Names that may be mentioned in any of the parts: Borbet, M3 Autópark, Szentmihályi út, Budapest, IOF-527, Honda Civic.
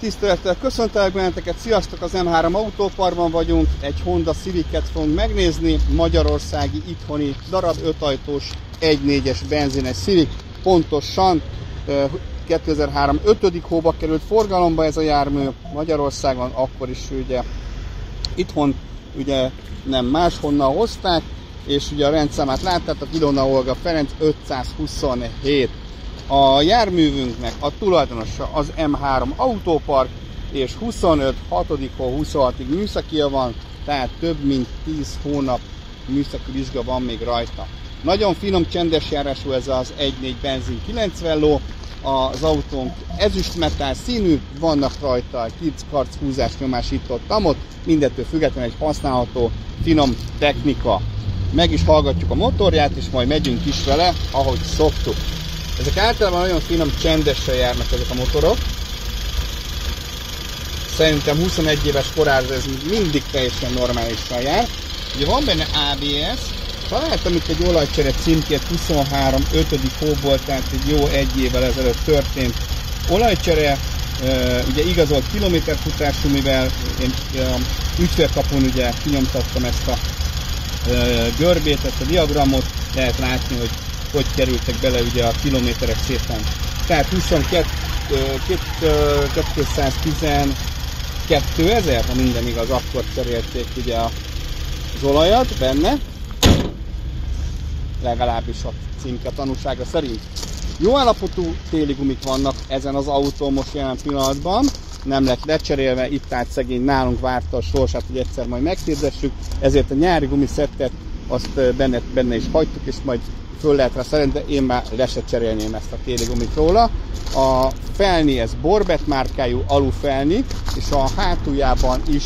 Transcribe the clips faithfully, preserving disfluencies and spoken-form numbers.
Tisztelettel köszöntelek benneteket, sziasztok, az em három Autóparkban vagyunk, egy Honda Civicet fogunk megnézni, magyarországi, itthoni darab, öt ajtós, egy négyes benzines Civic, pontosan kétezer-három ötödik hóba került forgalomba ez a jármű Magyarországon, akkor is ugye itthon ugye nem máshonnan hozták, és ugye a rendszámát láttátok, Ilona Olga Ferenc ötszázhuszonhét. A járművünknek a tulajdonosa az em három Autópark, és huszonöt hatodikától huszonhatig műszakia van, tehát több mint tíz hónap műszaki vizsga van még rajta. Nagyon finom, csendes járású ez az egy négy benzin kilencven ló, az autónk ezüstmetál színű, vannak rajta kickarc, húzás, nyomás itt ott, amott, mindettől függetlenül egy használható, finom technika. Meg is hallgatjuk a motorját, és majd megyünk is vele, ahogy szoktuk. Ezek általában nagyon finom, csendesen járnak ezek a motorok. Szerintem huszonegy éves korára ez mindig teljesen normálisan jár. Ugye van benne á bé es, találtam itt egy olajcsere címkét huszonhárom ötödik hóból, tehát egy jó egy évvel ezelőtt történt olajcsere. Ugye igazolt kilométerfutású, mivel én ügyfélkapun ugye kinyomtattam ezt a görbét, ezt a diagramot, lehet látni, hogy hogy kerültek bele ugye a kilométerek szépen. Tehát huszonkettő, kétszáztizenkettő ezer, ha minden igaz, akkor cserélték ugye az olajat benne. Legalábbis a címke tanúsága szerint. Jó állapotú téli gumik vannak ezen az autó most jelen pillanatban. Nem lett lecserélve, itt át szegény nálunk várta a sorsát, hogy egyszer majd meghirdessük. Ezért a nyári gumiszettet azt benne, benne is hagytuk, és majd föl lehet rá szerint, de én már le se cserélném ezt a téli gumit róla. A felni, ez Borbet márkájú alufelni, és a hátuljában is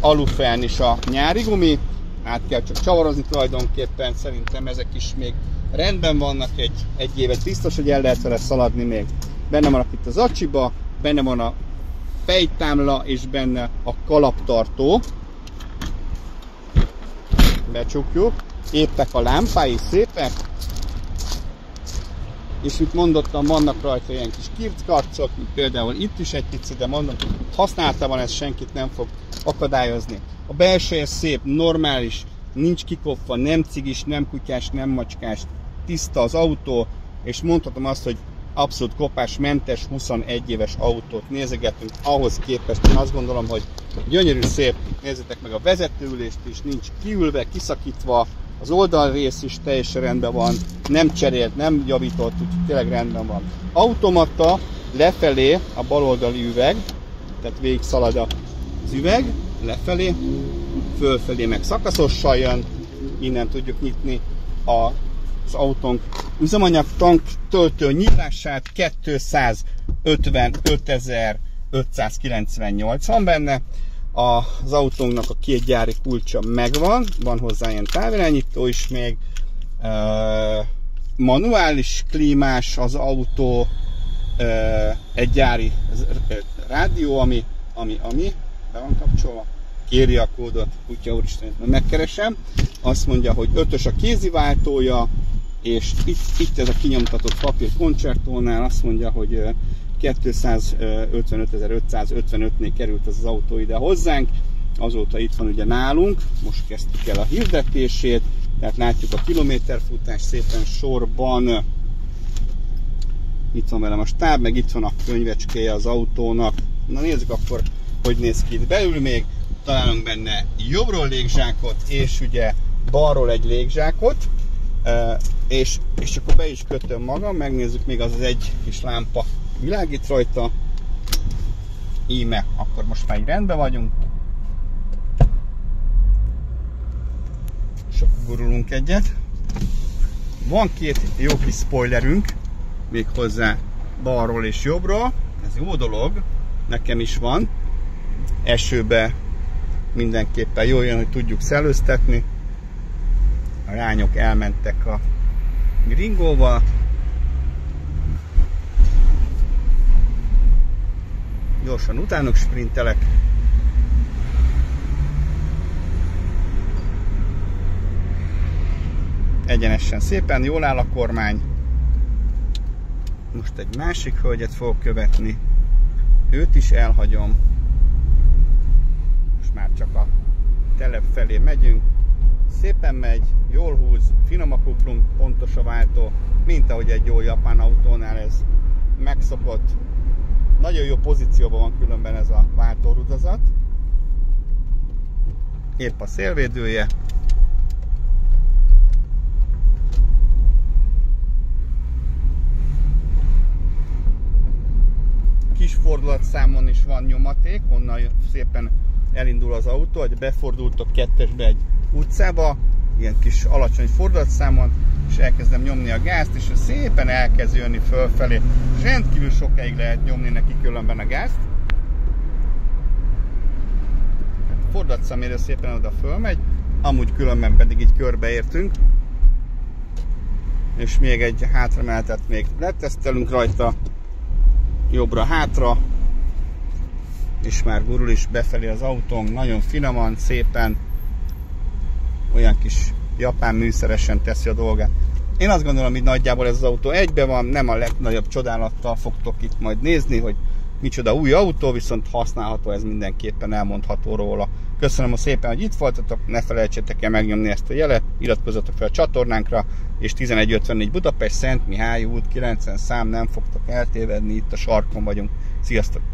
alufelni is a nyári gumi. Át kell csak csavarozni tulajdonképpen, szerintem ezek is még rendben vannak, egy, egy évet biztos, hogy el lehet vele szaladni még. Benne vannak itt az acsiba, benne van a fejtámla, és benne a kalaptartó. Becsukjuk. Épek a lámpái, szépek. És mint mondottam, vannak rajta ilyen kis kirckarcok, például itt is egy pici, de mondom, használtában ez senkit nem fog akadályozni. A belseje szép, normális, nincs kikopva, nem cigis, nem kutyás, nem macskás, tiszta az autó, és mondhatom azt, hogy abszolút kopásmentes, huszonegy éves autót nézegetünk, ahhoz képest én azt gondolom, hogy gyönyörű szép, nézzétek meg a vezetőülést is, nincs kiülve, kiszakítva, az oldalrész is teljesen rendben van, nem cserélt, nem javított, úgyhogy tényleg rendben van. Automata lefelé a baloldali üveg, tehát végig szalad az üveg, lefelé, fölfelé meg szakaszossal jön, innen tudjuk nyitni az autónk üzemanyag tank töltő nyílását, kétszázötvenötezer-ötszázkilencvennyolc van benne. Az autónknak a két gyári kulcsa megvan, van hozzá ilyen távirányító is még, manuális klímás az autó, egy gyári rádió, ami, ami, ami be van kapcsolva, kéri a kódot, kutya úristen, megkeresem, azt mondja, hogy ötös a kéziváltója, és itt, itt ez a kinyomtatott papír koncertónál azt mondja, hogy kétszázötvenötezer-ötszázötvenötnél került ez az autó ide hozzánk, azóta itt van ugye nálunk, most kezdtük el a hirdetését, tehát látjuk a kilométerfutás szépen sorban, itt van velem a stáb, meg itt van a könyvecskéje az autónak. Na nézzük akkor, hogy néz ki itt belül még, találunk benne jobbról légzsákot, és ugye balról egy légzsákot, és, és akkor be is kötöm magam, megnézzük még az, az egy kis lámpa világít rajta, íme, akkor most már így rendben vagyunk, és akkor gurulunk egyet. Van két jó kis spoilerünk, még hozzá balról és jobbról, ez jó dolog, nekem is van, esőbe mindenképpen jól jön, hogy tudjuk szellőztetni. A lányok elmentek a gringóval. Gyorsan utánuk sprintelek. Egyenesen szépen, jól áll a kormány. Most egy másik hölgyet fogok követni. Őt is elhagyom. Most már csak a telep felé megyünk. Szépen megy, jól húz, finom a kuplung, pontos a váltó, mint ahogy egy jó japán autónál ez megszokott. Nagyon jó pozícióban van különben ez a váltórudazat. Épp a szélvédője. Kis fordulatszámon is van nyomaték, onnan szépen elindul az autó, hogy befordultok kettesbe egy utcába, ilyen kis alacsony fordulatszámon, és elkezdem nyomni a gázt, és szépen elkezd jönni fölfelé. És rendkívül sokáig lehet nyomni neki különben a gázt. Fordulatszámére szépen oda fölmegy, amúgy különben pedig így körbeértünk. És még egy hátramenetet még letesztelünk rajta, jobbra-hátra, és már gurul is befelé az autónk, nagyon finoman, szépen, olyan kis japán műszeresen teszi a dolgát. Én azt gondolom, hogy nagyjából ez az autó egybe van, nem a legnagyobb csodálattal fogtok itt majd nézni, hogy micsoda új autó, viszont használható, ez mindenképpen elmondható róla. Köszönöm szépen, hogy itt voltatok, ne felejtsétek el megnyomni ezt a jelet, iratkozzatok fel a csatornánkra, és tizenegy ötvennégy Budapest, Szentmihályi út kilencven szám, nem fogtok eltévedni, itt a sarkon vagyunk. Sziasztok!